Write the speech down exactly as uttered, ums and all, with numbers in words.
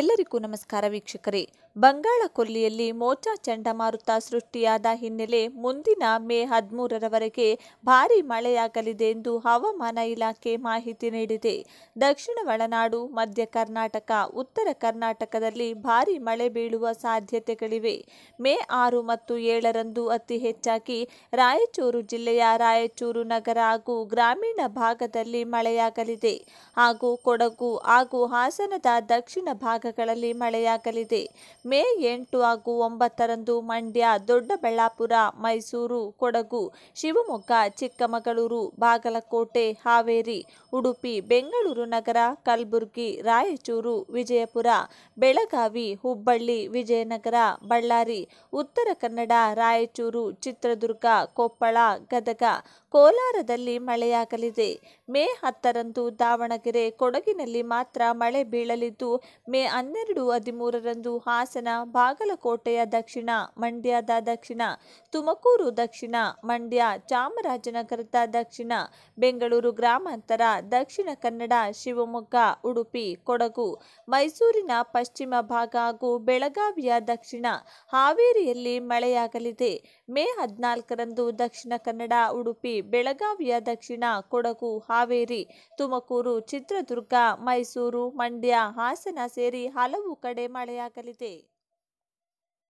ಎಲ್ಲರಿಗೂ ನಮಸ್ಕಾರ ವೀಕ್ಷಕರೇ. ಬಂಗಾಳ ಕೊಲ್ಲಿಯಲ್ಲಿ ಮೋಚಾ ಚಂಡಮಾರುತ ಸೃಷ್ಟಿಯಾದ ಹಿನ್ನೆಲೆ ಮುಂದಿನ ಮೇ ಹದಿಮೂರರವರೆಗೆ ಭಾರೀ ಮಳೆಯಾಗಲಿದೆ ಎಂದು ಹವಾಮಾನ ಇಲಾಖೆ ಮಾಹಿತಿ ನೀಡಿದೆ. ದಕ್ಷಿಣ ಒಳನಾಡು, ಮಧ್ಯ ಕರ್ನಾಟಕ, ಉತ್ತರ ಕರ್ನಾಟಕದಲ್ಲಿ ಭಾರೀ ಮಳೆ ಬೀಳುವ ಸಾಧ್ಯತೆಗಳಿವೆ. ಮೇ ಆರು ಮತ್ತು ಏಳರಂದು ಅತಿ ಹೆಚ್ಚಾಗಿ ರಾಯಚೂರು ಜಿಲ್ಲೆಯ ರಾಯಚೂರು ನಗರ ಹಾಗೂ ಗ್ರಾಮೀಣ ಭಾಗದಲ್ಲಿ ಮಳೆಯಾಗಲಿದೆ ಹಾಗೂ ಕೊಡಗು ಹಾಗೂ ಹಾಸನದ ದಕ್ಷಿಣ ಭಾಗ ಗಳಲ್ಲಿ ಮಳೆಯಾಗಲಿದೆ. ಮೇ ಎಂಟು ಹಾಗೂ ಒಂಬತ್ತರಂದು ಮಂಡ್ಯ, ದೊಡ್ಡಬಳ್ಳಾಪುರ, ಮೈಸೂರು, ಕೊಡಗು, ಶಿವಮೊಗ್ಗ, ಚಿಕ್ಕಮಗಳೂರು, ಬಾಗಲಕೋಟೆ, ಹಾವೇರಿ, ಉಡುಪಿ, ಬೆಂಗಳೂರು ನಗರ, ಕಲಬುರಗಿ, ರಾಯಚೂರು, ವಿಜಯಪುರ, ಬೆಳಗಾವಿ, ಹುಬ್ಬಳ್ಳಿ, ವಿಜಯನಗರ, ಬಳ್ಳಾರಿ, ಉತ್ತರ ಕನ್ನಡ, ರಾಯಚೂರು, ಚಿತ್ರದುರ್ಗ, ಕೊಪ್ಪಳ, ಗದಗ, ಕೋಲಾರದಲ್ಲಿ ಮಳೆಯಾಗಲಿದೆ. ಮೇ ಹತ್ತರಂದು ದಾವಣಗೆರೆ, ಕೊಡಗಿನಲ್ಲಿ ಮಾತ್ರ ಮಳೆ ಬೀಳಲಿದ್ದು ಮೇ ಹನ್ನೆರಡು ಹದಿಮೂರರಂದು ಹಾಸನ, ಬಾಗಲಕೋಟೆಯ ದಕ್ಷಿಣ, ಮಂಡ್ಯದ ದಕ್ಷಿಣ, ತುಮಕೂರು ದಕ್ಷಿಣ, ಮಂಡ್ಯ, ಚಾಮರಾಜನಗರದ ದಕ್ಷಿಣ, ಬೆಂಗಳೂರು ಗ್ರಾಮಾಂತರ, ದಕ್ಷಿಣ ಕನ್ನಡ, ಶಿವಮೊಗ್ಗ, ಉಡುಪಿ, ಕೊಡಗು, ಮೈಸೂರಿನ ಪಶ್ಚಿಮ ಭಾಗ ಹಾಗೂ ಬೆಳಗಾವಿಯ ದಕ್ಷಿಣ, ಹಾವೇರಿಯಲ್ಲಿ ಮಳೆಯಾಗಲಿದೆ. ಮೇ ಹದಿನಾಲ್ಕರಂದು ದಕ್ಷಿಣ ಕನ್ನಡ, ಉಡುಪಿ, ಬೆಳಗಾವಿಯ ದಕ್ಷಿಣ, ಕೊಡಗು, ಹಾವೇರಿ, ತುಮಕೂರು, ಚಿತ್ರದುರ್ಗ, ಮೈಸೂರು, ಮಂಡ್ಯ, ಹಾಸನ ಸೇರಿ ಹಲವು ಕಡೆ ಮಳೆಯಾಗಲಿದೆ.